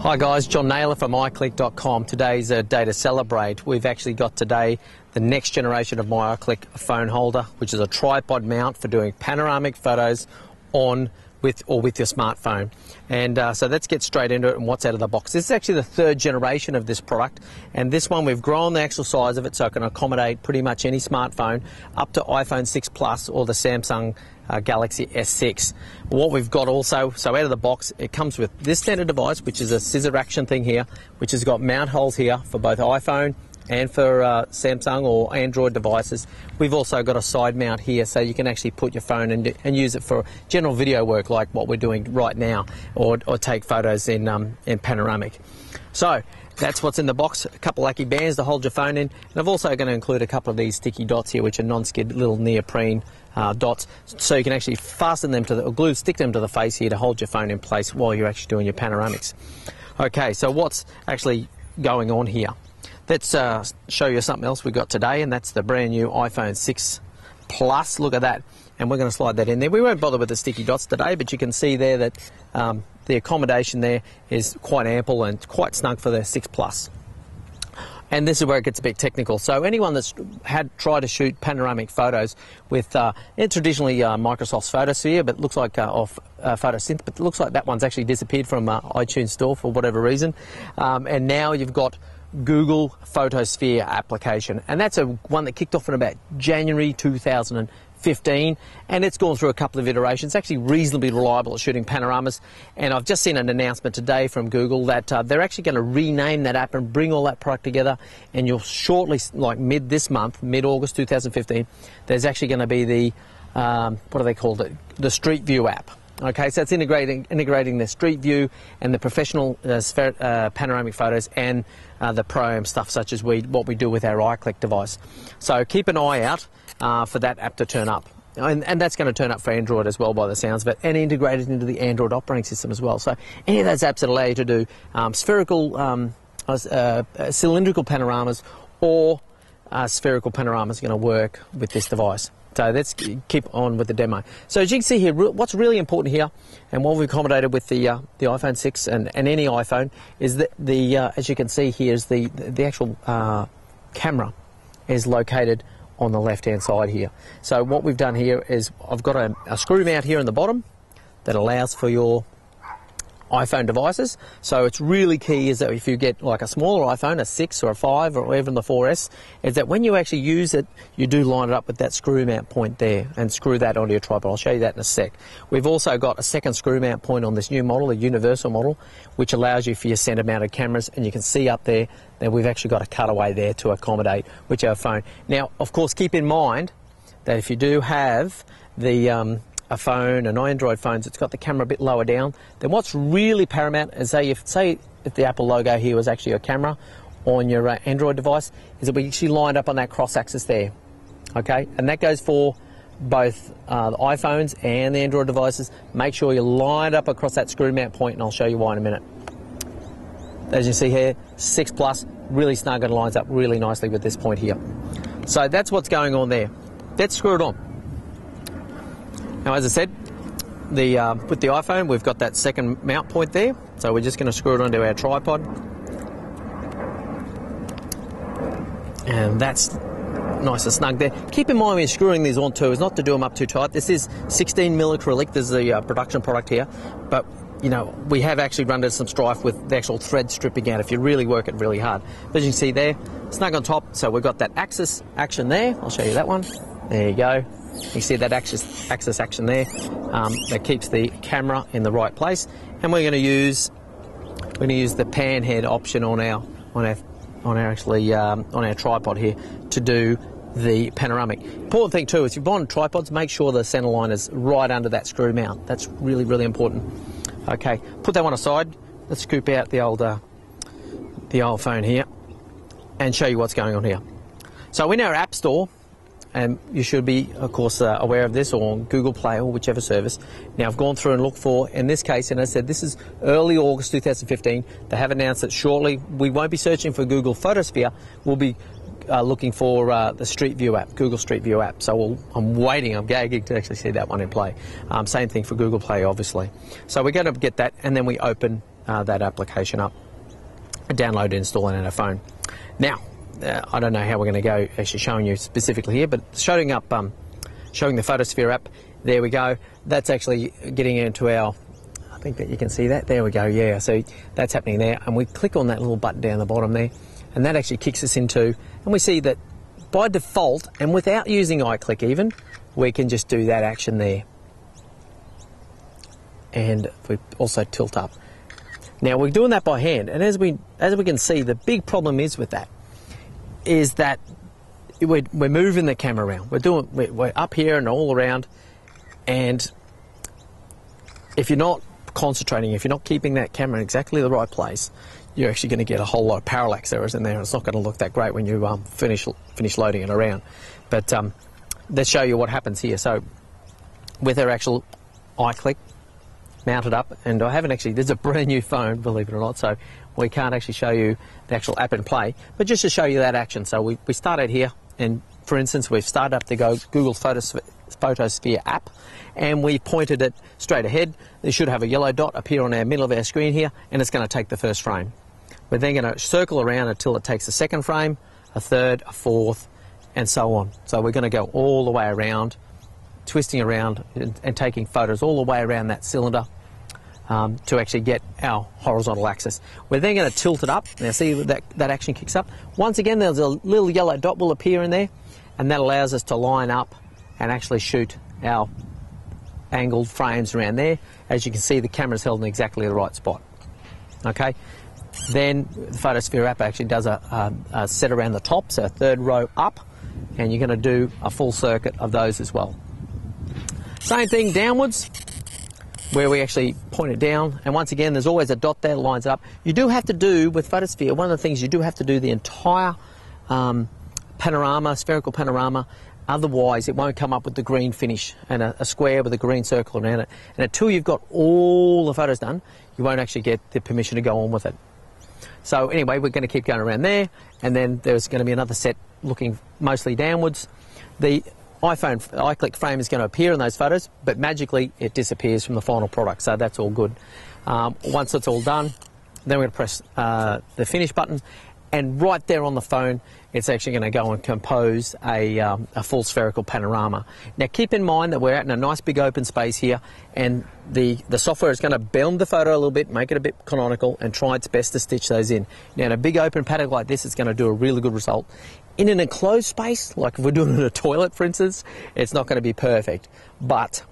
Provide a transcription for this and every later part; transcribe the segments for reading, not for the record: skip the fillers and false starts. Hi guys, John Naylor from iClyck.com. Today's a day to celebrate. We've actually got today the next generation of my iClyck phone holder, which is a tripod mount for doing panoramic photos on with your smartphone. And so let's get straight into it and what's out of the box. This is actually the third generation of this product, and this one we've grown the actual size of it so it can accommodate pretty much any smartphone up to iPhone 6 Plus or the Samsung Galaxy S6. What we've got also, so out of the box, it comes with this standard device, which is a scissor action thing here, which has got mount holes here for both iPhone and for Samsung or Android devices. We've also got a side mount here so you can actually put your phone and use it for general video work like what we're doing right now, or take photos in panoramic. So that's what's in the box, a couple of lucky bands to hold your phone in, and I'm also going to include a couple of these sticky dots here, which are non-skid little neoprene dots, so you can actually fasten them to the, or glue, stick them to the face here to hold your phone in place while you're actually doing your panoramics. Okay, so what's actually going on here? Let's show you something else we've got today, and that's the brand new iPhone 6 Plus. Look at that. And we're going to slide that in there. We won't bother with the sticky dots today, but you can see there that the accommodation there is quite ample and quite snug for the 6 Plus. And this is where it gets a bit technical. So anyone that's tried to shoot panoramic photos with traditionally Microsoft's Photosphere, but it looks like Photosynth, but it looks like that one's actually disappeared from iTunes Store for whatever reason. And now you've got Google Photosphere application, and that's a one that kicked off in about January 2015, and it's gone through a couple of iterations. It's actually reasonably reliable at shooting panoramas, and I've just seen an announcement today from Google that they're actually going to rename that app and bring all that product together, and you'll shortly, like mid-August 2015, there's actually going to be the, what do they call it, the Street View app. Okay, so it's integrating the Street View and the professional panoramic photos and the pro-am stuff, such as what we do with our iClick device. So keep an eye out for that app to turn up. And that's going to turn up for Android as well by the sounds of it, and integrated into the Android operating system as well. So any of those apps that allow you to do spherical, cylindrical panoramas or spherical panoramas are going to work with this device. So let's keep on with the demo. So as you can see here, what's really important here, and what we've accommodated with the iPhone 6 and any iPhone, is that the as you can see here is the actual camera is located on the left-hand side here. So what we've done here is I've got a screw mount here in the bottom that allows for your iPhone devices. So it's really key is that if you get like a smaller iPhone, a 6 or a 5 or even the 4S, is that when you actually use it, you do line it up with that screw mount point there and screw that onto your tripod. I'll show you that in a sec. We've also got a second screw mount point on this new model, a universal model, which allows you for your center mounted cameras, and you can see up there that we've actually got a cutaway there to accommodate whichever phone. Now, of course, keep in mind that if you do have the a phone, an Android phone, it's got the camera a bit lower down, then what's really paramount is, say if the Apple logo here was actually your camera on your Android device, is that we actually lined up on that cross axis there, okay? And that goes for both the iPhones and the Android devices. Make sure you line up across that screw mount point, and I'll show you why in a minute. As you see here, 6 Plus, really snug and lines up really nicely with this point here. So that's what's going on there. Let's screw it on. Now, as I said, with the iPhone, we've got that second mount point there, so we're just going to screw it onto our tripod, and that's nice and snug there. Keep in mind when you're screwing these on too, is not to do them up too tight. This is 16mm acrylic. This is the production product here, but you know we have actually run into some strife with the actual thread stripping out if you really work it really hard. But as you can see there, snug on top. So we've got that axis action there. I'll show you that one. There you go. You see that axis action there that keeps the camera in the right place, and we're going to use the pan head option on our tripod here to do the panoramic. Important thing too is if you're buying tripods, make sure the center line is right under that screw mount. That's really, really important. Okay, put that one aside. Let's scoop out the old phone here and show you what's going on here. So in our app store. And you should be, of course, aware of this, or on Google Play or whichever service. Now, I've gone through and looked for, in this case, and I said this is early August 2015. They have announced that shortly we won't be searching for Google Photosphere. We'll be looking for the Street View app, Google Street View app. So I'm waiting, I'm gagging to actually see that one in play. Same thing for Google Play, obviously. So we're going to get that, and then we open that application up, download, install it on our phone. Now, I don't know how we're going to go actually showing you specifically here, but showing up, showing the Photosphere app, there we go. That's actually getting into our, I think that you can see that, there we go, yeah. So that's happening there, and we click on that little button down the bottom there, and that actually kicks us into, and we see that by default, and without using iClick even, we can just do that action there. And we also tilt up. Now we're doing that by hand, and as we can see, the big problem is with that, is that we're moving the camera around. We're up here and all around, and if you're not concentrating, if you're not keeping that camera in exactly the right place, you're actually going to get a whole lot of parallax errors in there, and it's not going to look that great when you finish loading it around. But let's show you what happens here. So with our actual iClick mounted up, and I haven't actually, there's a brand new phone, believe it or not, so we can't actually show you the actual app in play, but just to show you that action. So we started here, and for instance, we've started up the Google Photosphere app, and we pointed it straight ahead. It should have a yellow dot appear on our middle of our screen here, and it's going to take the first frame. We're then going to circle around until it takes a second frame, a third, a fourth, and so on. So we're going to go all the way around, twisting around and taking photos all the way around that cylinder to actually get our horizontal axis. We're then going to tilt it up. Now see that action kicks up. Once again, there's a little yellow dot will appear in there, and that allows us to line up and actually shoot our angled frames around there. As you can see, the camera's held in exactly the right spot. Okay, then the Photosphere app actually does a set around the top, so a third row up, and you're going to do a full circuit of those as well. Same thing downwards, where we actually point it down, and once again there's always a dot there that lines up. You do have to do, with Photosphere, one of the things you do have to do the entire panorama, spherical panorama, otherwise it won't come up with the green finish and a square with a green circle around it. And until you've got all the photos done, you won't actually get the permission to go on with it. So anyway, we're going to keep going around there, and then there's going to be another set looking mostly downwards. The iPhone iClick frame is going to appear in those photos, but magically it disappears from the final product, so that's all good. Once it's all done, then we're going to press the finish button, and right there on the phone it's actually going to go and compose a full spherical panorama. Now keep in mind that we're out in a nice big open space here, and the software is going to bend the photo a little bit, make it a bit canonical, and try its best to stitch those in. Now in a big open paddock like this, it's going to do a really good result. In an enclosed space, like if we're doing it in a toilet for instance, it's not going to be perfect, but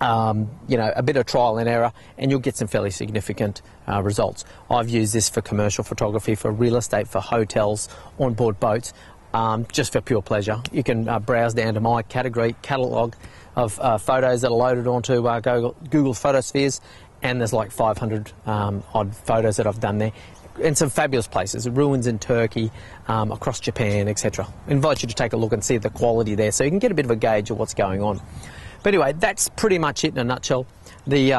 you know, a bit of trial and error, and you'll get some fairly significant results. I've used this for commercial photography, for real estate, for hotels, onboard boats, just for pure pleasure. You can browse down to my catalogue of photos that are loaded onto Google Photospheres, and there's like 500 odd photos that I've done there, in some fabulous places, ruins in Turkey, across Japan, etc. I invite you to take a look and see the quality there, so you can get a bit of a gauge of what's going on. But anyway, that's pretty much it in a nutshell. The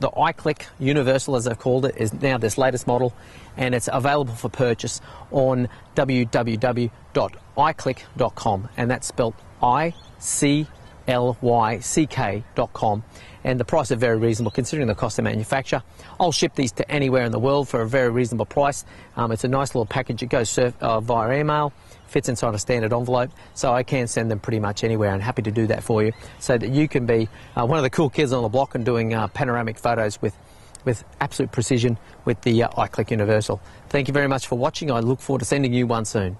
iClick Universal, as they've called it, is now this latest model, and it's available for purchase on www.iclick.com, and that's spelled ICLYCK.com, and the price is very reasonable considering the cost of manufacture. I'll ship these to anywhere in the world for a very reasonable price. It's a nice little package. It goes via email, fits inside a standard envelope, so I can send them pretty much anywhere, and happy to do that for you, so that you can be one of the cool kids on the block and doing panoramic photos with absolute precision with the iClick Universal. Thank you very much for watching. I look forward to sending you one soon.